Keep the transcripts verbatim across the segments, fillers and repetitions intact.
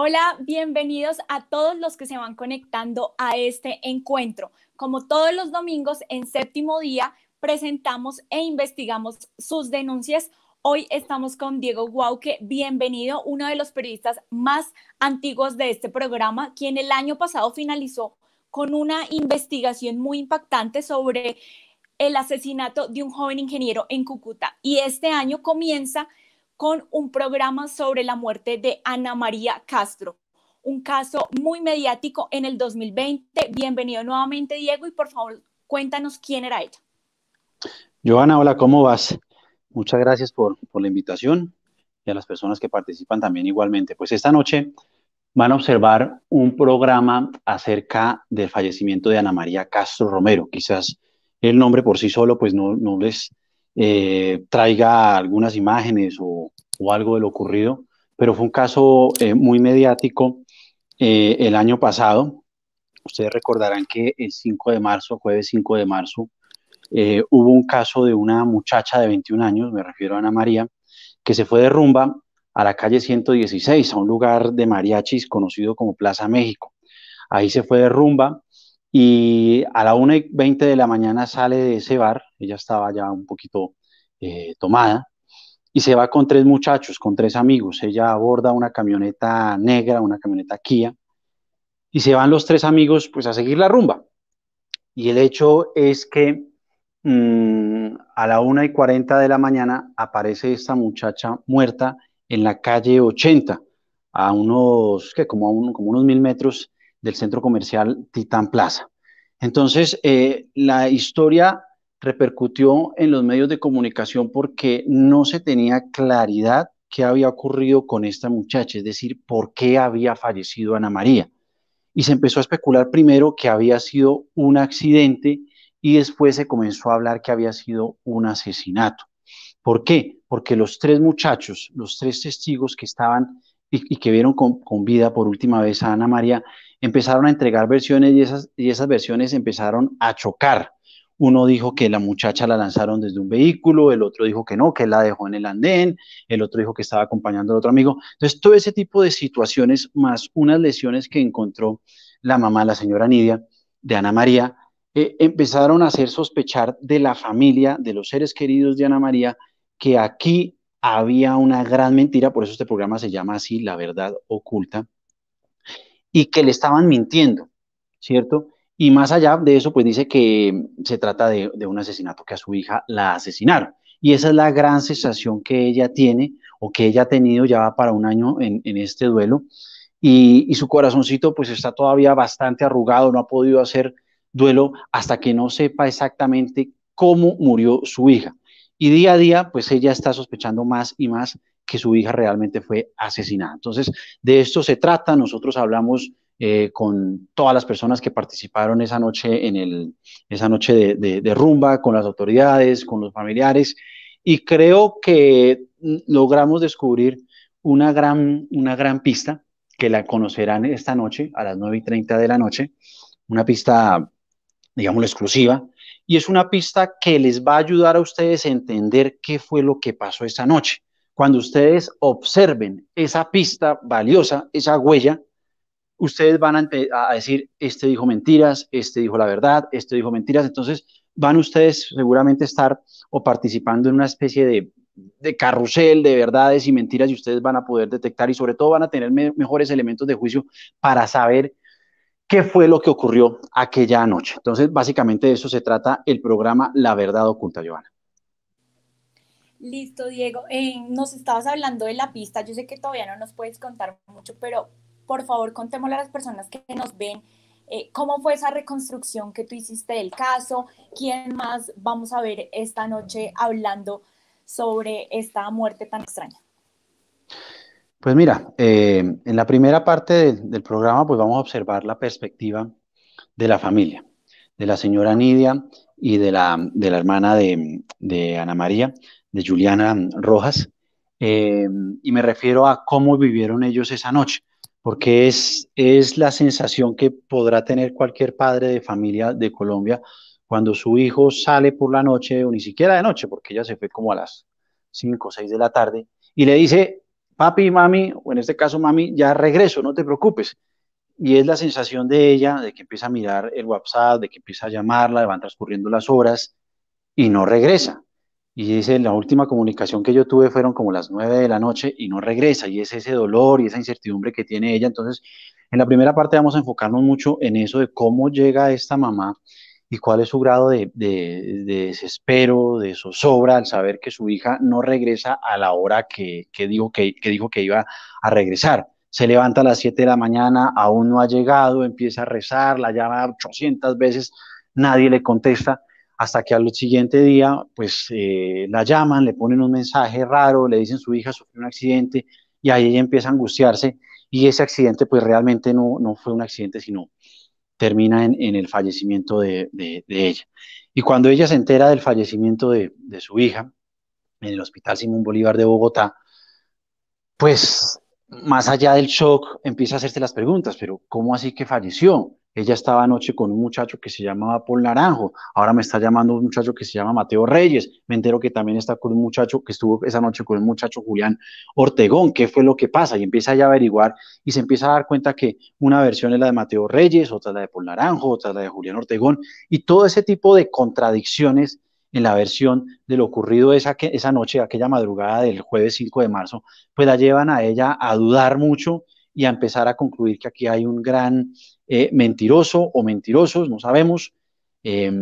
Hola, bienvenidos a todos los que se van conectando a este encuentro. Como todos los domingos en Séptimo Día, presentamos e investigamos sus denuncias. Hoy estamos con Diego Guauque, bienvenido, uno de los periodistas más antiguos de este programa, quien el año pasado finalizó con una investigación muy impactante sobre el asesinato de un joven ingeniero en Cúcuta. Y este año comienza con un programa sobre la muerte de Ana María Castro, un caso muy mediático en el dos mil veinte. Bienvenido nuevamente, Diego, y por favor, cuéntanos quién era ella. Joana, hola, ¿cómo vas? Muchas gracias por, por la invitación y a las personas que participan también igualmente. Pues esta noche van a observar un programa acerca del fallecimiento de Ana María Castro Romero. Quizás el nombre por sí solo pues no, no les... Eh, traiga algunas imágenes o, o algo de lo ocurrido, pero fue un caso eh, muy mediático eh, el año pasado. Ustedes recordarán que el cinco de marzo, jueves cinco de marzo, eh, hubo un caso de una muchacha de veintiún años, me refiero a Ana María, que se fue de rumba a la calle ciento dieciséis, a un lugar de mariachis conocido como Plaza México. Ahí se fue de rumba y a la una y veinte de la mañana sale de ese bar. Ella estaba ya un poquito eh, tomada, y se va con tres muchachos, con tres amigos. Ella aborda una camioneta negra, una camioneta Kia, y se van los tres amigos pues a seguir la rumba. Y el hecho es que mmm, a la una y cuarenta de la mañana aparece esta muchacha muerta en la calle ochenta, a unos, ¿qué? Como, a un, como unos mil metros del centro comercial Titán Plaza. Entonces, eh, la historia repercutió en los medios de comunicación porque no se tenía claridad qué había ocurrido con esta muchacha, es decir, por qué había fallecido Ana María. Y se empezó a especular primero que había sido un accidente y después se comenzó a hablar que había sido un asesinato. ¿Por qué? Porque los tres muchachos, los tres testigos que estaban y, y que vieron con, con vida por última vez a Ana María, empezaron a entregar versiones y esas, y esas versiones empezaron a chocar. Uno dijo que la muchacha la lanzaron desde un vehículo, el otro dijo que no, que la dejó en el andén, el otro dijo que estaba acompañando al otro amigo. Entonces, todo ese tipo de situaciones, más unas lesiones que encontró la mamá, la señora Nidia, de Ana María, eh, empezaron a hacer sospechar de la familia, de los seres queridos de Ana María, que aquí había una gran mentira, por eso este programa se llama así, La Verdad Oculta, y que le estaban mintiendo, ¿cierto? Y más allá de eso, pues dice que se trata de, de un asesinato, que a su hija la asesinaron. Y esa es la gran sensación que ella tiene, o que ella ha tenido ya para un año en, en este duelo. Y, y su corazoncito pues está todavía bastante arrugado, no ha podido hacer duelo hasta que no sepa exactamente cómo murió su hija. Y día a día, pues ella está sospechando más y más que su hija realmente fue asesinada. Entonces, de esto se trata. Nosotros hablamos Eh, con todas las personas que participaron esa noche, en el, esa noche de, de, de rumba, con las autoridades, con los familiares, y creo que logramos descubrir una gran, una gran pista que la conocerán esta noche a las nueve y treinta de la noche, una pista, digamos, exclusiva, y es una pista que les va a ayudar a ustedes a entender qué fue lo que pasó esta noche. Cuando ustedes observen esa pista valiosa, esa huella, ustedes van a, a decir, este dijo mentiras, este dijo la verdad, este dijo mentiras. Entonces van ustedes seguramente a estar o participando en una especie de, de carrusel de verdades y mentiras, y ustedes van a poder detectar y sobre todo van a tener me mejores elementos de juicio para saber qué fue lo que ocurrió aquella noche. Entonces básicamente de eso se trata el programa La Verdad Oculta, Giovanna. Listo, Diego. Eh, nos estabas hablando de la pista, yo sé que todavía no nos puedes contar mucho, pero por favor, contémosle a las personas que nos ven eh, cómo fue esa reconstrucción que tú hiciste del caso, quién más vamos a ver esta noche hablando sobre esta muerte tan extraña. Pues mira, eh, en la primera parte del, del programa pues vamos a observar la perspectiva de la familia, de la señora Nidia y de la, de la hermana de, de Ana María, de Juliana Rojas, eh, y me refiero a cómo vivieron ellos esa noche, porque es, es la sensación que podrá tener cualquier padre de familia de Colombia cuando su hijo sale por la noche, o ni siquiera de noche, porque ella se fue como a las cinco o seis de la tarde, y le dice... Papi, mami, o en este caso mami, ya regreso, no te preocupes. Y es la sensación de ella, de que empieza a mirar el WhatsApp, de que empieza a llamarla, van transcurriendo las horas y no regresa. Y dice, la última comunicación que yo tuve fueron como las nueve de la noche y no regresa. Y es ese dolor y esa incertidumbre que tiene ella. Entonces, en la primera parte vamos a enfocarnos mucho en eso de cómo llega esta mamá y cuál es su grado de, de, de desespero, de zozobra al saber que su hija no regresa a la hora que, que, dijo, que, que dijo que iba a regresar. Se levanta a las siete de la mañana, aún no ha llegado, empieza a rezar, la llama ochocientas veces, nadie le contesta, hasta que al siguiente día pues eh, la llaman, le ponen un mensaje raro, le dicen su hija sufrió un accidente y ahí ella empieza a angustiarse y ese accidente pues realmente no, no fue un accidente sino... termina en, en el fallecimiento de, de, de ella. Y cuando ella se entera del fallecimiento de, de su hija en el Hospital Simón Bolívar de Bogotá, pues más allá del shock empieza a hacerse las preguntas, pero ¿cómo así que falleció? Ella estaba anoche con un muchacho que se llamaba Paul Naranjo, ahora me está llamando un muchacho que se llama Mateo Reyes, me entero que también está con un muchacho que estuvo esa noche con un muchacho Julián Ortegón, ¿qué fue lo que pasa? Y empieza ya a averiguar y se empieza a dar cuenta que una versión es la de Mateo Reyes, otra es la de Paul Naranjo, otra es la de Julián Ortegón y todo ese tipo de contradicciones en la versión de lo ocurrido esa, que, esa noche, aquella madrugada del jueves cinco de marzo, pues la llevan a ella a dudar mucho y a empezar a concluir que aquí hay un gran eh, mentiroso o mentirosos, no sabemos, eh,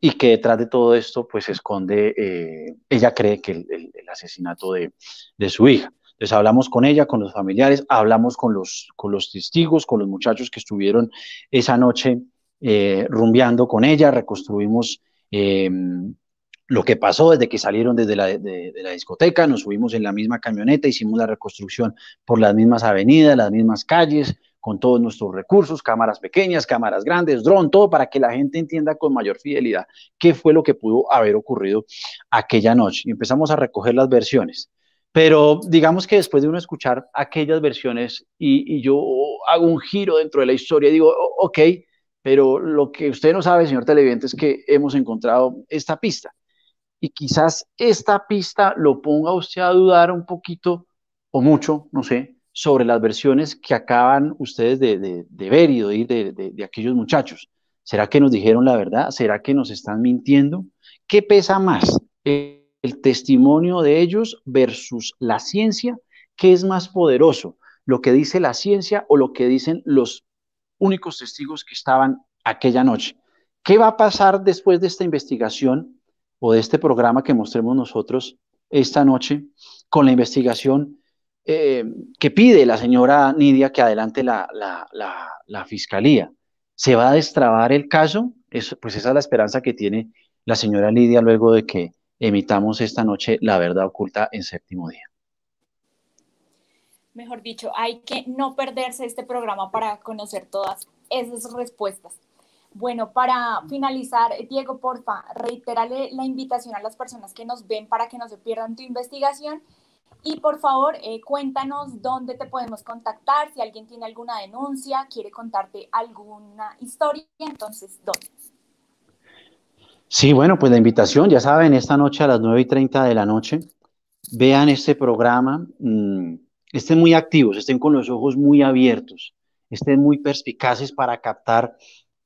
y que detrás de todo esto pues se esconde, eh, ella cree que el, el, el asesinato de, de su hija. Entonces hablamos con ella, con los familiares, hablamos con los, con los testigos, con los muchachos que estuvieron esa noche eh, rumbeando con ella, reconstruimos... Eh, lo que pasó desde que salieron desde la, de, de la discoteca, nos subimos en la misma camioneta, hicimos la reconstrucción por las mismas avenidas, las mismas calles, con todos nuestros recursos, cámaras pequeñas, cámaras grandes, dron, todo para que la gente entienda con mayor fidelidad qué fue lo que pudo haber ocurrido aquella noche. Y empezamos a recoger las versiones. Pero digamos que después de uno escuchar aquellas versiones y, y yo hago un giro dentro de la historia y digo, ok, pero lo que usted no sabe, señor televidente, es que hemos encontrado esta pista. Y quizás esta pista lo ponga usted a dudar un poquito o mucho, no sé, sobre las versiones que acaban ustedes de, de, de ver y de oír de, de, de aquellos muchachos. ¿Será que nos dijeron la verdad? ¿Será que nos están mintiendo? ¿Qué pesa más? ¿El, el testimonio de ellos versus la ciencia? ¿Qué es más poderoso? ¿Lo que dice la ciencia o lo que dicen los únicos testigos que estaban aquella noche? ¿Qué va a pasar después de esta investigación o de este programa que mostremos nosotros esta noche, con la investigación eh, que pide la señora Nidia que adelante la, la, la, la fiscalía? ¿Se va a destrabar el caso? Es, pues esa es la esperanza que tiene la señora Nidia luego de que emitamos esta noche La Verdad Oculta en Séptimo Día. Mejor dicho, hay que no perderse este programa para conocer todas esas respuestas. Bueno, para finalizar, Diego, porfa, reiterale la invitación a las personas que nos ven para que no se pierdan tu investigación y por favor eh, cuéntanos dónde te podemos contactar, si alguien tiene alguna denuncia, quiere contarte alguna historia, entonces, ¿dónde? Sí, bueno, pues la invitación, ya saben, esta noche a las nueve y treinta de la noche, vean este programa, mmm, estén muy activos, estén con los ojos muy abiertos, estén muy perspicaces para captar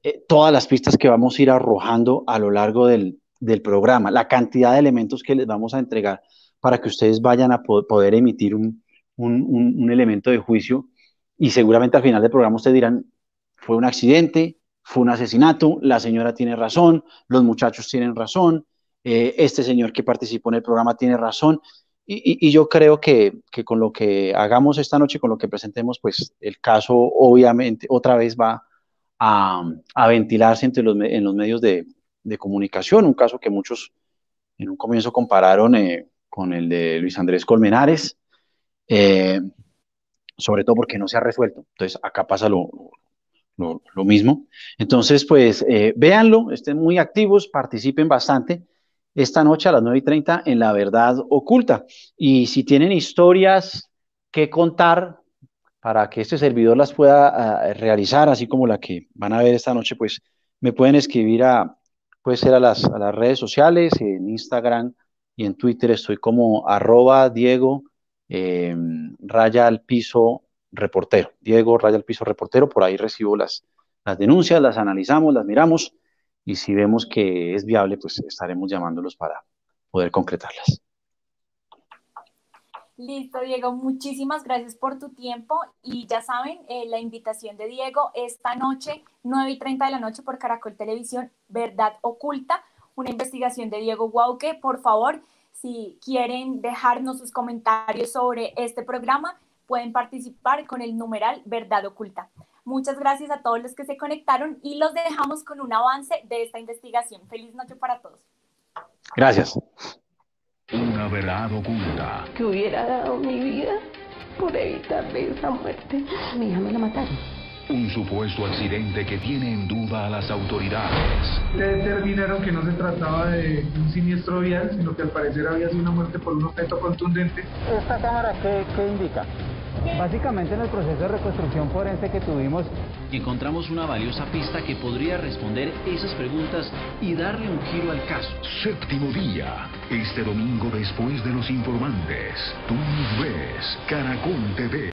Eh, todas las pistas que vamos a ir arrojando a lo largo del, del programa, la cantidad de elementos que les vamos a entregar para que ustedes vayan a po poder emitir un, un, un, un elemento de juicio y seguramente al final del programa ustedes dirán, fue un accidente, fue un asesinato, la señora tiene razón, los muchachos tienen razón, eh, este señor que participó en el programa tiene razón. Y, y, y yo creo que, que con lo que hagamos esta noche, con lo que presentemos, pues el caso obviamente otra vez va A, a ventilarse entre los, en los medios de, de comunicación, un caso que muchos en un comienzo compararon eh, con el de Luis Andrés Colmenares, eh, sobre todo porque no se ha resuelto. Entonces, acá pasa lo, lo, lo mismo. Entonces, pues, eh, véanlo, estén muy activos, participen bastante esta noche a las nueve y treinta en La Verdad Oculta. Y si tienen historias que contar para que este servidor las pueda uh, realizar, así como la que van a ver esta noche, pues, me pueden escribir a, puede ser a las, a las redes sociales, en Instagram y en Twitter estoy como arroba Diego eh, raya al piso reportero, Diego raya al piso reportero, por ahí recibo las, las denuncias, las analizamos, las miramos, y si vemos que es viable, pues estaremos llamándolos para poder concretarlas. Listo, Diego, muchísimas gracias por tu tiempo y ya saben, eh, la invitación de Diego esta noche, nueve y treinta de la noche por Caracol Televisión, Verdad Oculta, una investigación de Diego Guauque. Por favor, si quieren dejarnos sus comentarios sobre este programa, pueden participar con el numeral Verdad Oculta. Muchas gracias a todos los que se conectaron y los dejamos con un avance de esta investigación. Feliz noche para todos. Gracias. Una verdad oculta. Que hubiera dado mi vida por evitarle esa muerte. Mi hija me la mataron. Un supuesto accidente que tiene en duda a las autoridades. Determinaron que no se trataba de un siniestro vial, sino que al parecer había sido una muerte por un objeto contundente. ¿Esta cámara qué, qué indica? Básicamente en el proceso de reconstrucción forense que tuvimos encontramos una valiosa pista que podría responder esas preguntas y darle un giro al caso. Séptimo Día, este domingo después de Los Informantes. Tú ves Caracol T V.